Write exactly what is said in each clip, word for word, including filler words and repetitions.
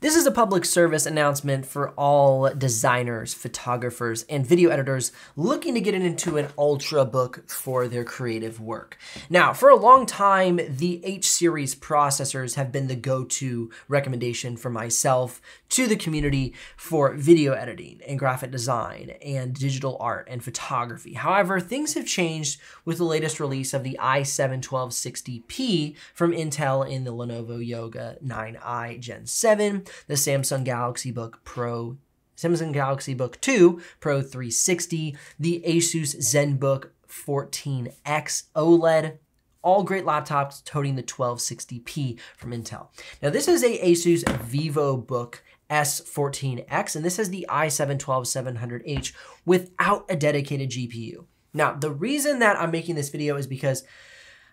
This is a public service announcement for all designers, photographers, and video editors looking to get into an ultrabook for their creative work. Now, for a long time, the H series processors have been the go-to recommendation for myself to the community for video editing and graphic design and digital art and photography. However, things have changed with the latest release of the i seven twelve sixty P from Intel in the Lenovo Yoga nine i Gen seven, the Samsung Galaxy Book Pro, Samsung Galaxy Book two Pro three sixty, the Asus ZenBook fourteen X OLED, all great laptops toting the twelve sixty P from Intel. Now this is a Asus VivoBook S fourteen X, and this is the i seven twelve seven hundred H without a dedicated G P U. Now, the reason that I'm making this video is because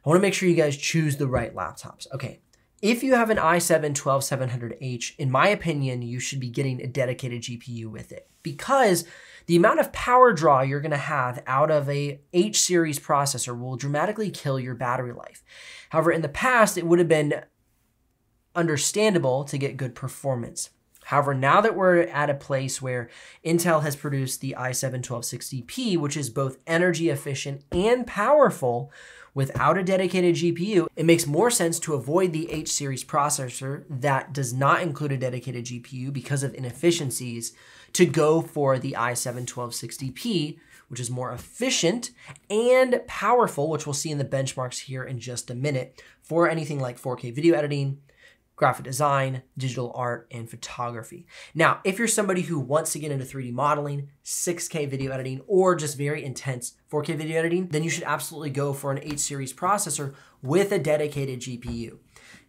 I wanna make sure you guys choose the right laptops. Okay. If you have an i seven twelve seven hundred H, in my opinion, you should be getting a dedicated G P U with it, because the amount of power draw you're gonna have out of a H series processor will dramatically kill your battery life. However, in the past, it would have been understandable to get good performance. However, now that we're at a place where Intel has produced the i seven twelve sixty P, which is both energy efficient and powerful, without a dedicated G P U, it makes more sense to avoid the H series processor that does not include a dedicated G P U because of inefficiencies, to go for the i seven twelve sixty P, which is more efficient and powerful, which we'll see in the benchmarks here in just a minute, for anything like four K video editing, graphic design, digital art, and photography. Now, if you're somebody who wants to get into three D modeling, six K video editing, or just very intense four K video editing, then you should absolutely go for an H series processor with a dedicated G P U.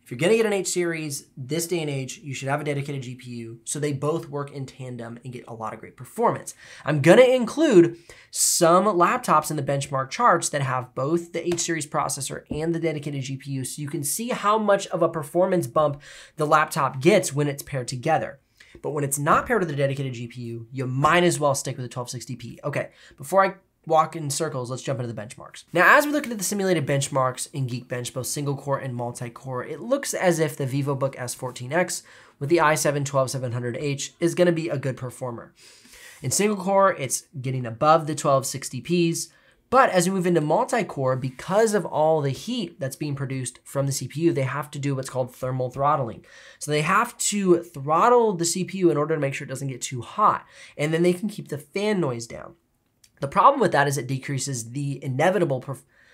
If you're gonna get an H series this day and age, you should have a dedicated G P U so they both work in tandem and get a lot of great performance. I'm gonna include some laptops in the benchmark charts that have both the H series processor and the dedicated G P U, so you can see how much of a performance bump the laptop gets when it's paired together. But when it's not paired with a dedicated G P U, you might as well stick with the twelve sixty P. Okay, before I walk in circles, let's jump into the benchmarks. Now, as we look into the simulated benchmarks in Geekbench, both single core and multi-core, it looks as if the VivoBook S fourteen X with the i seven twelve seven hundred H is gonna be a good performer. In single core, it's getting above the twelve sixty Ps, but as we move into multi-core, because of all the heat that's being produced from the C P U, they have to do what's called thermal throttling. So they have to throttle the C P U in order to make sure it doesn't get too hot, and then they can keep the fan noise down. The problem with that is it decreases the inevitable,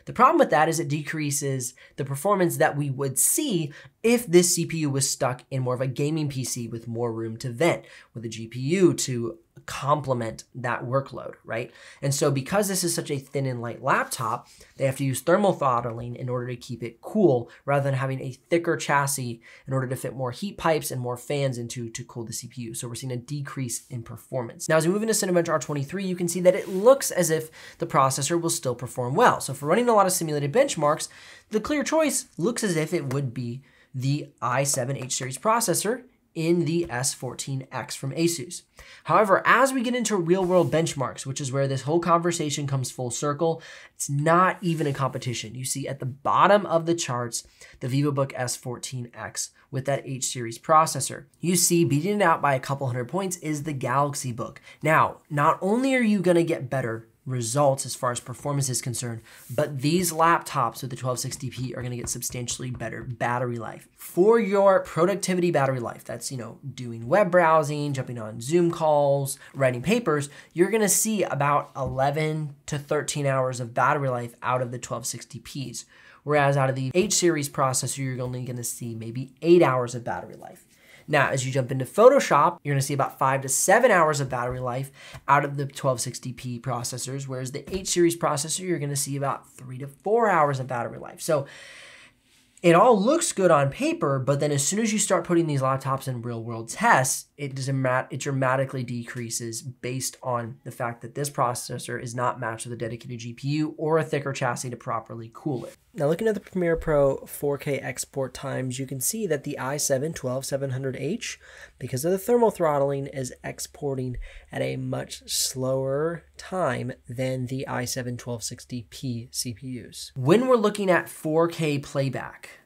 the problem with that is it decreases the performance that we would see if this C P U was stuck in more of a gaming P C with more room to vent, with a G P U to complement that workload, right? And so because this is such a thin and light laptop, they have to use thermal throttling in order to keep it cool, rather than having a thicker chassis in order to fit more heat pipes and more fans into to cool the C P U. So we're seeing a decrease in performance. Now, as we move into Cinebench R twenty-three, you can see that it looks as if the processor will still perform well. So for running a lot of simulated benchmarks, the clear choice looks as if it would be the i seven H series processor in the S fourteen X from Asus. However, as we get into real world benchmarks, which is where this whole conversation comes full circle, it's not even a competition. You see at the bottom of the charts, the VivoBook S fourteen X with that H series processor. You see beating it out by a couple hundred points is the Galaxy Book. Now, not only are you gonna get better results as far as performance is concerned, but these laptops with the twelve sixty P are gonna get substantially better battery life. For your productivity battery life, that's, you know, doing web browsing, jumping on Zoom calls, writing papers, you're gonna see about eleven to thirteen hours of battery life out of the twelve sixty Ps. Whereas out of the H series processor, you're only gonna see maybe eight hours of battery life. Now, as you jump into Photoshop, you're gonna see about five to seven hours of battery life out of the twelve sixty P processors, whereas the H series processor, you're gonna see about three to four hours of battery life. So it all looks good on paper, but then as soon as you start putting these laptops in real world tests, it, it dramatically decreases based on the fact that this processor is not matched with a dedicated G P U or a thicker chassis to properly cool it. Now, looking at the Premiere Pro four K export times, you can see that the i seven twelve seven hundred H, because of the thermal throttling, is exporting at a much slower time than the i seven twelve sixty P C P Us. When we're looking at four K playback,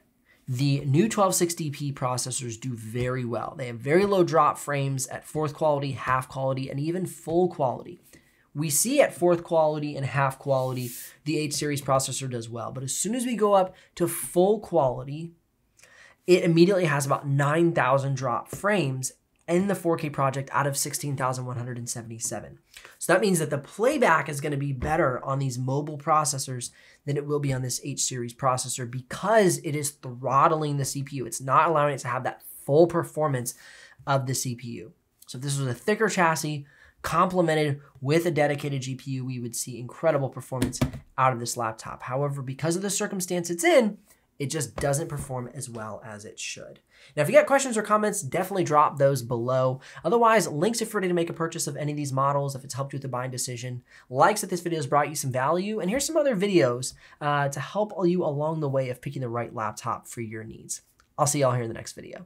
The new twelve sixty P processors do very well. They have very low drop frames at fourth quality, half quality, and even full quality. We see at fourth quality and half quality, the H series processor does well. But as soon as we go up to full quality, it immediately has about nine thousand drop frames in the four K project out of sixteen thousand one hundred seventy-seven. So that means that the playback is going to be better on these mobile processors than it will be on this H series processor because it is throttling the C P U. It's not allowing it to have that full performance of the C P U. So if this was a thicker chassis complemented with a dedicated G P U, we would see incredible performance out of this laptop. However, because of the circumstance it's in, it just doesn't perform as well as it should. Now, if you got questions or comments, definitely drop those below. Otherwise, links if you're ready to make a purchase of any of these models, if it's helped you with the buying decision, likes if this video has brought you some value, and here's some other videos uh, to help you along the way of picking the right laptop for your needs. I'll see y'all here in the next video.